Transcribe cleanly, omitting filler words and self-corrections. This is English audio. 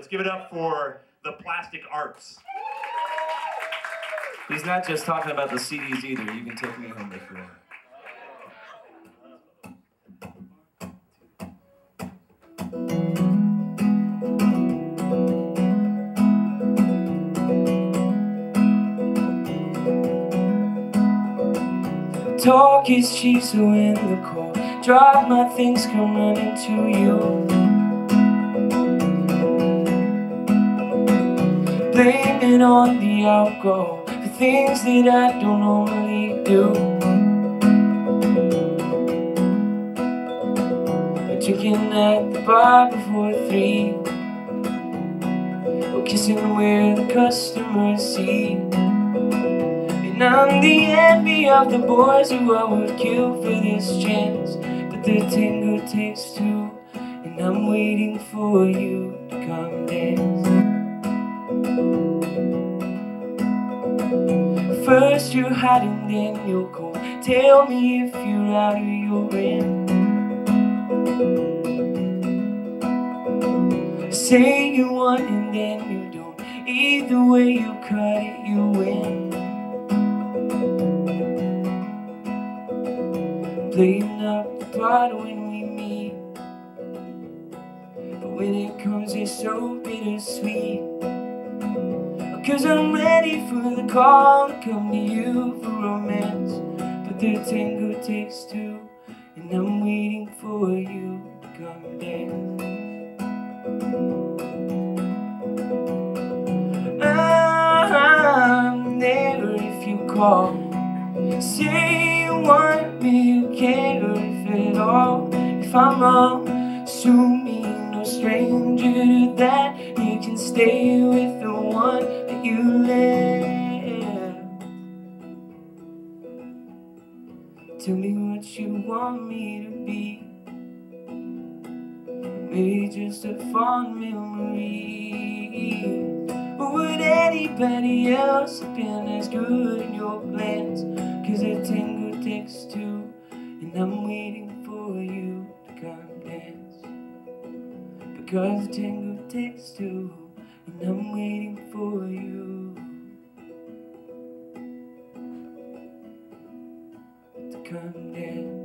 Let's give it up for The Plastic Arts. He's not just talking about the CDs either. You can take me home if you want. Talk is cheap, so in the cold drive my things come running to you. Blame it on the alcohol for things that I don't normally do. Drinking at the bar before 3, or kissing where the customers see. I'm the envy of the boys who I would kill for this chance, but the tango takes two, and I'm waiting for you to come dance. First you're hot and then you're cold. Tell me if you're out or you're in. Say you want and then you don't. Either way you cut it, you win. Playing up the part when we meet, but when it comes it's so bittersweet. Cause I'm ready for the call to come to you for romance, but the tango takes two, and I'm waiting for you to come dance. I'm there if you call. Say you want me, you care if at all. If I'm wrong, sue me, no stranger to that. You can stay with the one that you left. Tell me what you want me to be. Maybe just a fond memory. But would anybody else have been as good in your plans? Cause a tango takes two, and I'm waiting for you to come dance. Because a tango takes two, and I'm waiting for you to come dance.